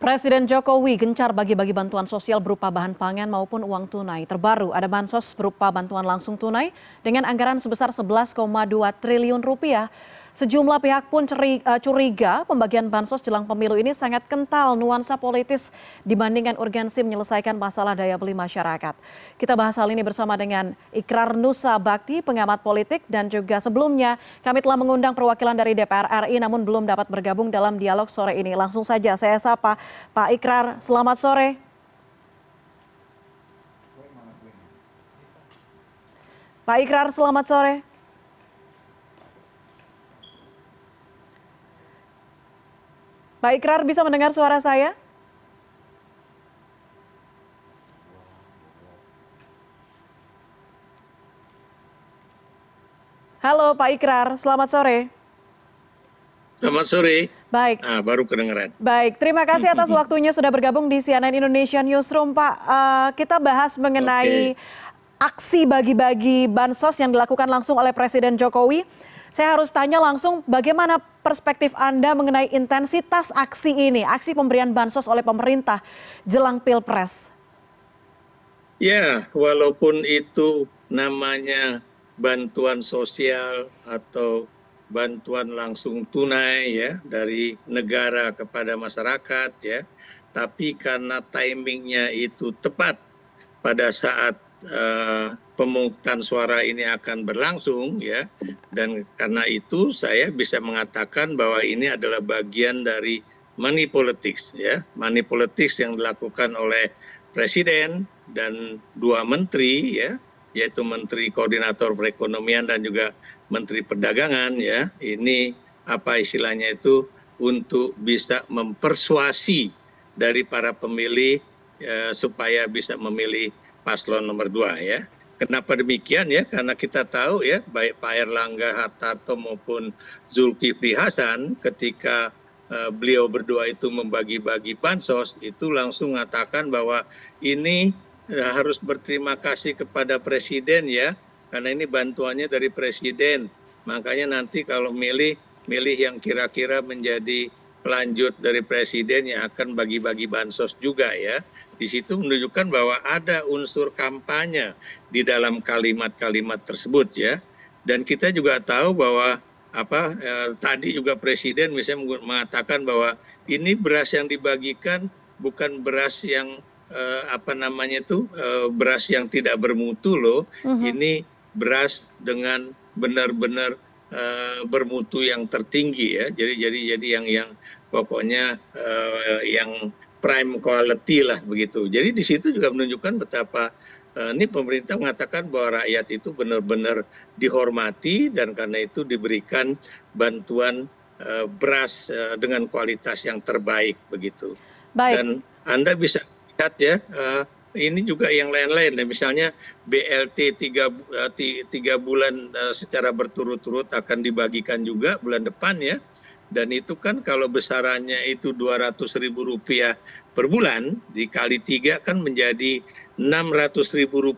Presiden Jokowi gencar bagi-bagi bantuan sosial berupa bahan pangan maupun uang tunai. Terbaru ada bansos berupa bantuan langsung tunai dengan anggaran sebesar 11,2 triliun rupiah. Sejumlah pihak pun curiga pembagian bansos jelang pemilu ini sangat kental nuansa politis dibandingkan urgensi menyelesaikan masalah daya beli masyarakat. Kita bahas hal ini bersama dengan Ikrar Nusa Bhakti, pengamat politik, dan juga sebelumnya kami telah mengundang perwakilan dari DPR RI namun belum dapat bergabung dalam dialog sore ini. Langsung saja saya sapa Pak Ikrar, selamat sore. Pak Ikrar, selamat sore. Pak Ikrar, bisa mendengar suara saya? Halo Pak Ikrar, selamat sore. Selamat sore. Baik. Baru kedengeran. Baik, terima kasih atas waktunya sudah bergabung di CNN Indonesia Newsroom, Pak. Kita bahas mengenai aksi bagi-bagi bansos yang dilakukan langsung oleh Presiden Jokowi. Saya harus tanya langsung, bagaimana perspektif Anda mengenai intensitas aksi ini, aksi pemberian bansos oleh pemerintah jelang Pilpres? Ya, walaupun itu namanya bantuan sosial atau bantuan langsung tunai ya dari negara kepada masyarakat ya, tapi karena timingnya itu tepat pada saat pemungutan suara ini akan berlangsung ya, dan karena itu saya bisa mengatakan bahwa ini adalah bagian dari money politics yang dilakukan oleh presiden dan dua menteri ya, yaitu Menteri Koordinator Perekonomian dan juga Menteri Perdagangan ya. Ini apa istilahnya itu untuk bisa mempersuasi dari para pemilih supaya bisa memilih paslon nomor 2 ya. Kenapa demikian ya? Karena kita tahu ya, baik Pak Airlangga Hartarto maupun Zulkifli Hasan ketika beliau berdua itu membagi-bagi bansos itu langsung mengatakan bahwa ini harus berterima kasih kepada presiden ya, karena ini bantuannya dari presiden. Makanya nanti kalau milih yang kira-kira menjadi pelanjut dari presiden yang akan bagi-bagi bansos juga ya. Di situ menunjukkan bahwa ada unsur kampanye di dalam kalimat-kalimat tersebut ya. Dan kita juga tahu bahwa tadi juga presiden misalnya mengatakan bahwa ini beras yang dibagikan bukan beras yang beras yang tidak bermutu loh. Ini beras dengan benar-benar bermutu yang tertinggi ya. Jadi yang pokoknya yang prime quality lah begitu. Jadi di situ juga menunjukkan betapa ini pemerintah mengatakan bahwa rakyat itu benar-benar dihormati dan karena itu diberikan bantuan beras dengan kualitas yang terbaik begitu. Baik. Dan Anda bisa ya, ini juga yang lain-lain, misalnya BLT 3 bulan secara berturut-turut akan dibagikan juga bulan depan ya, dan itu kan kalau besarannya itu Rp200.000 per bulan dikali 3 kan menjadi Rp600.000,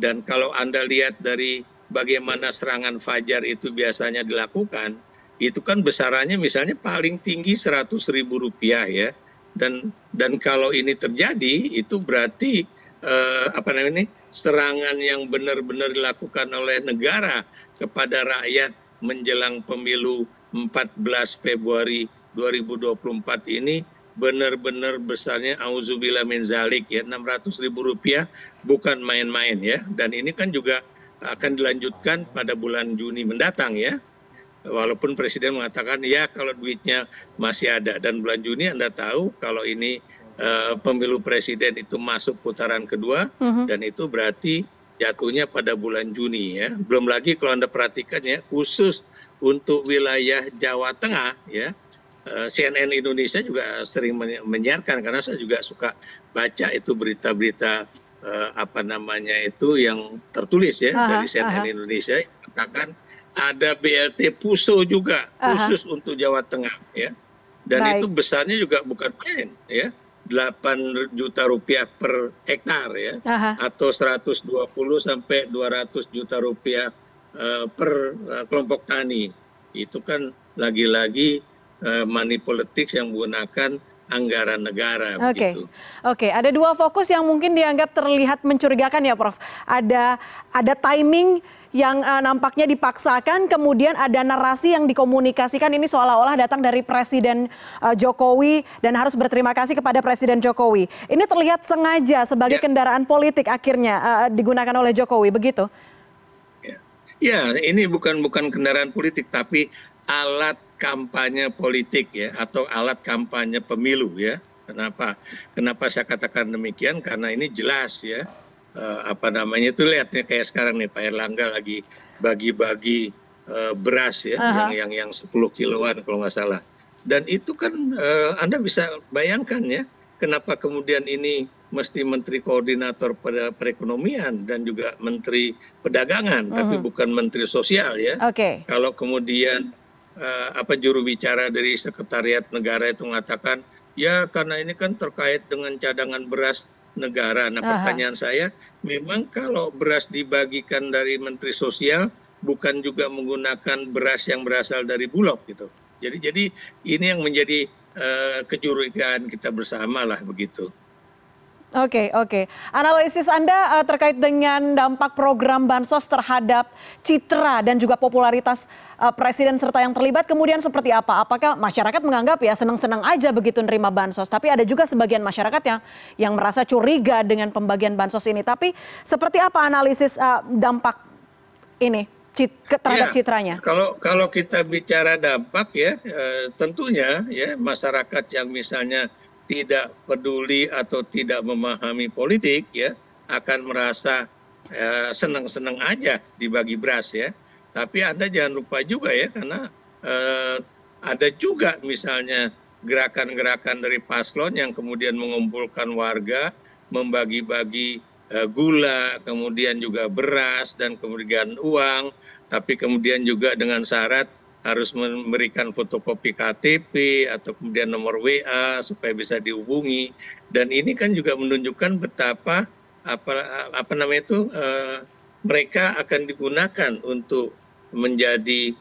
dan kalau Anda lihat dari bagaimana serangan fajar itu biasanya dilakukan, itu kan besarannya misalnya paling tinggi Rp100.000 ya. Dan kalau ini terjadi itu berarti serangan yang benar-benar dilakukan oleh negara kepada rakyat menjelang pemilu 14 Februari 2024 ini benar-benar besarnya auzubillah min zalik ya. Rp600.000 bukan main-main ya, dan ini kan juga akan dilanjutkan pada bulan Juni mendatang ya. Walaupun Presiden mengatakan ya kalau duitnya masih ada, dan bulan Juni Anda tahu kalau ini pemilu Presiden itu masuk putaran kedua, dan itu berarti jatuhnya pada bulan Juni ya. Belum lagi kalau Anda perhatikan ya, khusus untuk wilayah Jawa Tengah ya, CNN Indonesia juga sering menyiarkan karena saya juga suka baca itu berita-berita yang tertulis ya dari CNN Indonesia yang mengatakan ada BLT Puso juga khusus untuk Jawa Tengah ya, dan baik, itu besarnya juga bukan main ya, Rp8 juta per hektar ya, atau 120 sampai 200 juta rupiah per kelompok tani. Itu kan lagi-lagi money politics yang menggunakan anggaran negara. Oke, ada dua fokus yang mungkin dianggap terlihat mencurigakan ya Prof. Ada timing yang nampaknya dipaksakan, kemudian ada narasi yang dikomunikasikan ini seolah-olah datang dari Presiden Jokowi dan harus berterima kasih kepada Presiden Jokowi. Ini terlihat sengaja sebagai kendaraan politik akhirnya digunakan oleh Jokowi, begitu? Ya, ini bukan kendaraan politik tapi alat kampanye politik ya, atau alat kampanye pemilu ya. Kenapa saya katakan demikian? Karena ini jelas ya. Itu lihatnya kayak sekarang nih Pak Airlangga lagi bagi-bagi beras ya, yang 10 kiloan kalau nggak salah. Dan itu kan Anda bisa bayangkan ya, kenapa kemudian ini mesti Menteri Koordinator Perekonomian dan juga Menteri Perdagangan, tapi bukan Menteri Sosial ya. Kalau kemudian juru bicara dari Sekretariat Negara itu mengatakan ya karena ini kan terkait dengan cadangan beras negara. Nah, pertanyaan saya, memang kalau beras dibagikan dari Menteri Sosial bukan juga menggunakan beras yang berasal dari Bulog gitu. Jadi ini yang menjadi kecurigaan kita bersama lah begitu. Oke. Analisis Anda terkait dengan dampak program bansos terhadap citra dan juga popularitas presiden serta yang terlibat kemudian seperti apa? Apakah masyarakat menganggap ya senang-senang aja begitu nerima bansos? Tapi ada juga sebagian masyarakat yang merasa curiga dengan pembagian bansos ini. Tapi seperti apa analisis dampak ini terhadap citranya? Kalau kita bicara dampak ya tentunya ya masyarakat yang misalnya tidak peduli atau tidak memahami politik ya akan merasa senang-senang aja dibagi beras ya. Tapi Anda jangan lupa juga ya karena ada juga misalnya gerakan-gerakan dari paslon yang kemudian mengumpulkan warga, membagi-bagi gula, kemudian juga beras dan kemudian uang, tapi kemudian juga dengan syarat harus memberikan fotokopi KTP atau kemudian nomor WA supaya bisa dihubungi. Dan ini kan juga menunjukkan betapa mereka akan digunakan untuk menjadi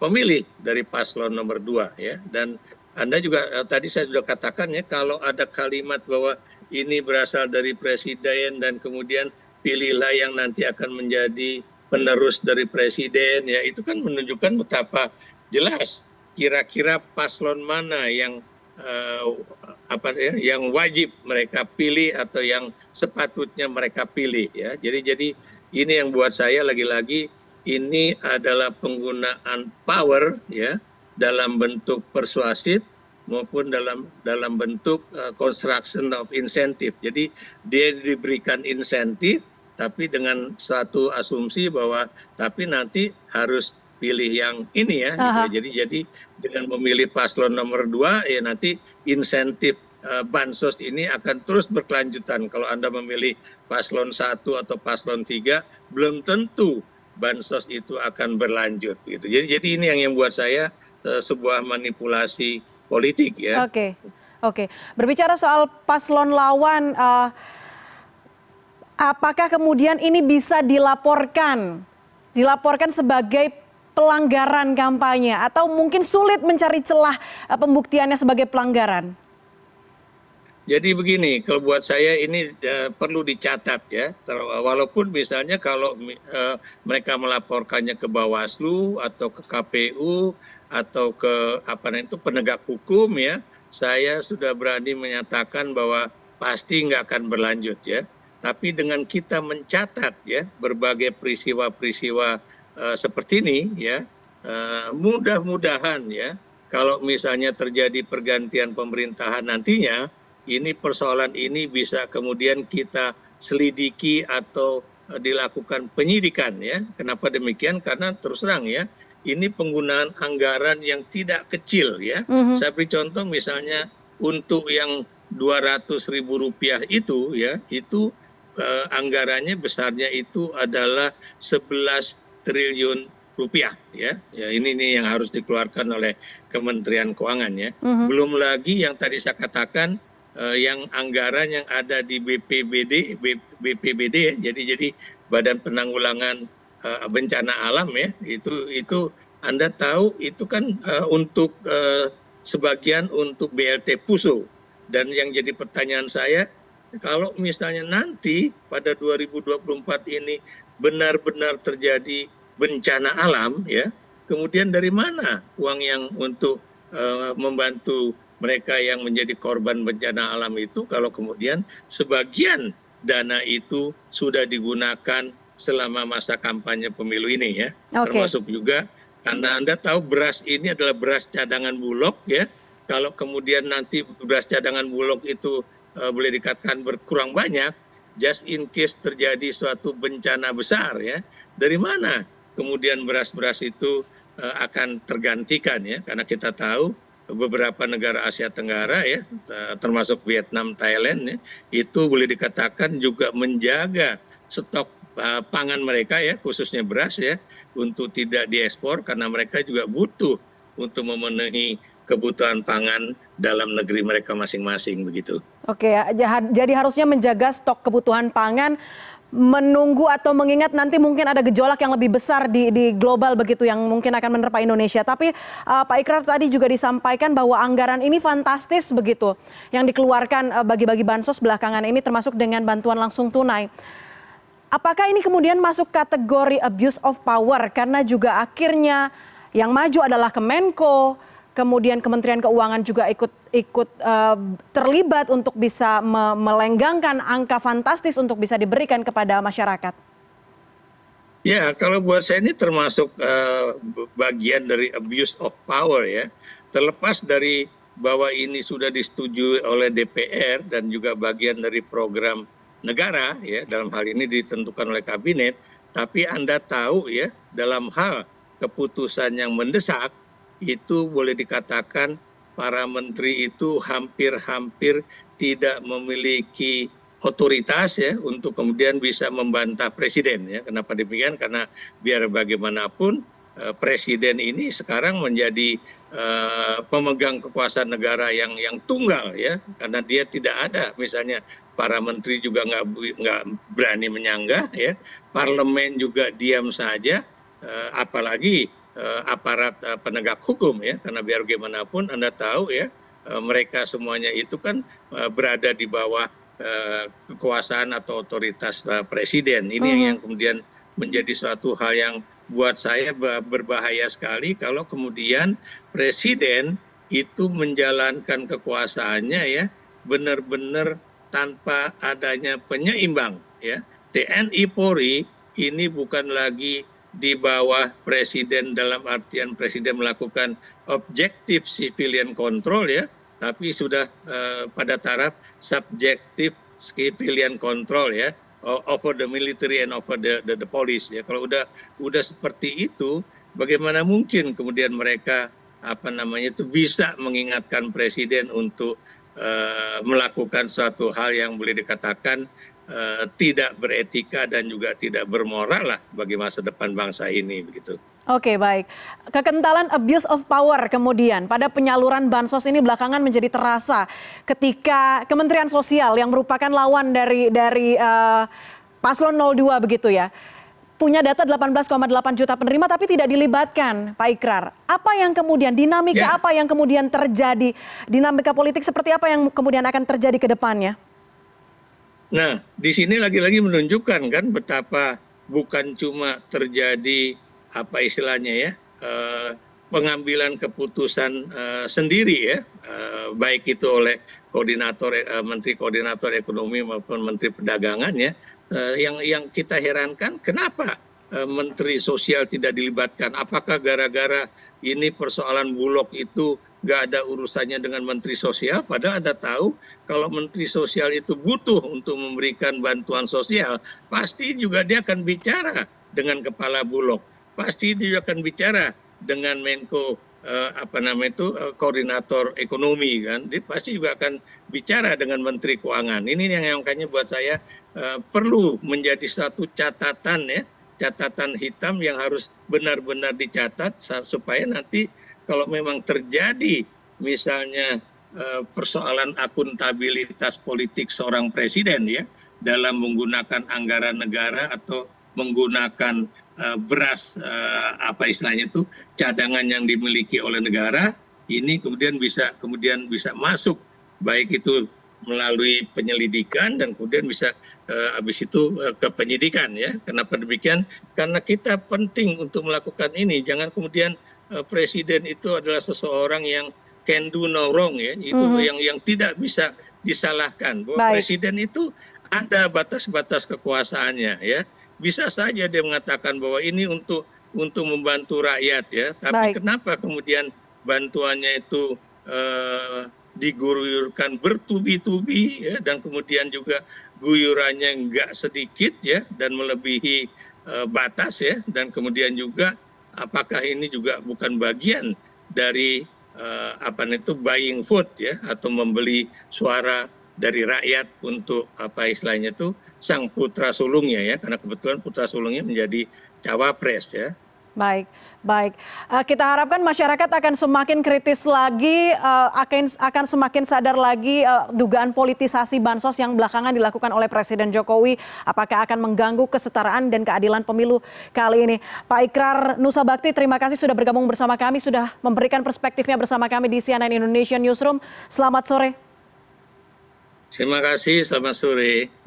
pemilih dari paslon nomor 2 ya. Dan Anda juga tadi saya sudah katakan ya, kalau ada kalimat bahwa ini berasal dari presiden dan kemudian pilihlah yang nanti akan menjadi penerus dari presiden ya, itu kan menunjukkan betapa jelas kira-kira paslon mana yang yang wajib mereka pilih atau yang sepatutnya mereka pilih ya. Jadi ini yang buat saya lagi-lagi ini adalah penggunaan power ya dalam bentuk persuasif maupun dalam bentuk construction of incentive. Jadi dia diberikan insentif tapi dengan suatu asumsi bahwa tapi nanti harus pilih yang ini ya. Gitu. Jadi dengan memilih paslon nomor 2 ya nanti insentif bansos ini akan terus berkelanjutan. Kalau Anda memilih paslon 1 atau paslon 3 belum tentu bansos itu akan berlanjut gitu. Jadi ini yang buat saya sebuah manipulasi politik ya. Oke. Berbicara soal paslon lawan, apakah kemudian ini bisa dilaporkan sebagai pelanggaran kampanye atau mungkin sulit mencari celah pembuktiannya sebagai pelanggaran? Jadi begini, kalau buat saya ini perlu dicatat ya, walaupun misalnya kalau mereka melaporkannya ke Bawaslu atau ke KPU atau ke penegak hukum ya, saya sudah berani menyatakan bahwa pasti nggak akan berlanjut ya. Tapi dengan kita mencatat ya berbagai peristiwa-peristiwa seperti ini ya, mudah-mudahan ya kalau misalnya terjadi pergantian pemerintahan nantinya, ini persoalan ini bisa kemudian kita selidiki atau dilakukan penyidikan ya. Kenapa demikian? Karena terus terang ya, ini penggunaan anggaran yang tidak kecil ya. Saya beri contoh misalnya untuk yang Rp200.000 itu ya, itu anggarannya besarnya itu adalah 11 triliun rupiah ya. Ini yang harus dikeluarkan oleh Kementerian Keuangan ya. Belum lagi yang tadi saya katakan yang anggaran yang ada di BPBD jadi Badan Penanggulangan Bencana Alam ya. Itu Anda tahu itu kan untuk sebagian untuk BLT Puso. Dan yang jadi pertanyaan saya, kalau misalnya nanti pada 2024 ini benar-benar terjadi bencana alam, ya, kemudian dari mana uang yang untuk membantu mereka yang menjadi korban bencana alam itu, kalau kemudian sebagian dana itu sudah digunakan selama masa kampanye pemilu ini, ya, okay. Termasuk juga karena Anda tahu beras ini adalah beras cadangan Bulog, ya. Kalau kemudian nanti beras cadangan Bulog itu boleh dikatakan berkurang banyak, just in case terjadi suatu bencana besar, ya, dari mana kemudian beras-beras itu akan tergantikan, ya, karena kita tahu beberapa negara Asia Tenggara, ya, termasuk Vietnam, Thailand, ya, itu boleh dikatakan juga menjaga stok pangan mereka, ya, khususnya beras, ya, untuk tidak diekspor karena mereka juga butuh untuk memenuhi kebutuhan pangan dalam negeri mereka masing-masing, begitu. Oke, jadi harusnya menjaga stok kebutuhan pangan, menunggu atau mengingat nanti mungkin ada gejolak yang lebih besar di global, begitu, yang mungkin akan menerpa Indonesia. Tapi Pak Ikrar tadi juga disampaikan bahwa anggaran ini fantastis, begitu, yang dikeluarkan bagi-bagi bansos belakangan ini, termasuk dengan bantuan langsung tunai. Apakah ini kemudian masuk kategori abuse of power karena juga akhirnya yang maju adalah Kemenko, kemudian Kementerian Keuangan juga ikut terlibat untuk bisa melenggangkan angka fantastis untuk bisa diberikan kepada masyarakat? Ya, kalau buat saya ini termasuk bagian dari abuse of power, ya. Terlepas dari bahwa ini sudah disetujui oleh DPR dan juga bagian dari program negara, ya, dalam hal ini ditentukan oleh kabinet, tapi Anda tahu, ya, dalam hal keputusan yang mendesak, itu boleh dikatakan para menteri itu hampir-hampir tidak memiliki otoritas, ya, untuk kemudian bisa membantah presiden, ya. Kenapa demikian? Karena biar bagaimanapun presiden ini sekarang menjadi pemegang kekuasaan negara yang tunggal, ya, karena dia tidak ada, misalnya para menteri juga nggak berani menyanggah, ya, parlemen juga diam saja, apalagi aparat penegak hukum, ya, karena biar bagaimanapun Anda tahu, ya, mereka semuanya itu kan berada di bawah kekuasaan atau otoritas presiden. Ini yang kemudian menjadi suatu hal yang buat saya berbahaya sekali kalau kemudian presiden itu menjalankan kekuasaannya, ya, benar-benar tanpa adanya penyeimbang, ya. TNI Polri ini bukan lagi di bawah presiden dalam artian presiden melakukan objektif civilian control, ya, tapi sudah pada taraf subjektif civilian control, ya, over the military and over the police, ya. Kalau udah seperti itu, bagaimana mungkin kemudian mereka itu bisa mengingatkan presiden untuk melakukan suatu hal yang boleh dikatakan tidak beretika dan juga tidak bermoral lah bagi masa depan bangsa ini, begitu. Oke, baik. Kekentalan abuse of power kemudian pada penyaluran bansos ini belakangan menjadi terasa ketika Kementerian Sosial yang merupakan lawan dari Paslon 02, begitu, ya, punya data 18,8 juta penerima tapi tidak dilibatkan, Pak Ikrar. Apa yang kemudian dinamika, ya, apa yang kemudian terjadi? Dinamika politik seperti apa yang kemudian akan terjadi ke depannya? Nah, di sini lagi-lagi menunjukkan kan betapa bukan cuma terjadi pengambilan keputusan sendiri, ya, baik itu oleh menteri koordinator ekonomi maupun menteri perdagangan, ya. Yang kita herankan kenapa menteri sosial tidak dilibatkan? Apakah gara-gara ini persoalan Bulog itu nggak ada urusannya dengan menteri sosial, padahal Anda tahu kalau menteri sosial itu butuh untuk memberikan bantuan sosial, pasti juga dia akan bicara dengan kepala Bulog, pasti dia akan bicara dengan Menko koordinator ekonomi, kan, dia pasti juga akan bicara dengan menteri keuangan. Ini yang makanya buat saya perlu menjadi satu catatan, ya, catatan hitam yang harus benar-benar dicatat supaya nanti kalau memang terjadi misalnya persoalan akuntabilitas politik seorang presiden, ya, dalam menggunakan anggaran negara atau menggunakan beras cadangan yang dimiliki oleh negara, ini kemudian bisa masuk baik itu melalui penyelidikan dan kemudian bisa habis itu ke penyidikan ya. Kenapa demikian? Karena kita penting untuk melakukan ini. Jangan kemudian presiden itu adalah seseorang yang can do no wrong ya. Itu yang tidak bisa disalahkan. Bahwa presiden itu ada batas-batas kekuasaannya ya. Bisa saja dia mengatakan bahwa ini untuk membantu rakyat ya. Tapi kenapa kemudian bantuannya itu diguyurkan bertubi-tubi ya, dan kemudian juga guyurannya nggak sedikit ya, dan melebihi batas ya, dan kemudian juga apakah ini juga bukan bagian dari buying vote ya, atau membeli suara dari rakyat untuk apa istilahnya itu sang putra sulungnya ya, karena kebetulan putra sulungnya menjadi cawapres ya. Baik. Kita harapkan masyarakat akan semakin kritis lagi, akan semakin sadar lagi dugaan politisasi bansos yang belakangan dilakukan oleh Presiden Jokowi. Apakah akan mengganggu kesetaraan dan keadilan pemilu kali ini? Pak Ikrar Nusa Bhakti, terima kasih sudah bergabung bersama kami, sudah memberikan perspektifnya bersama kami di CNN Indonesia Newsroom. Selamat sore. Terima kasih, selamat sore.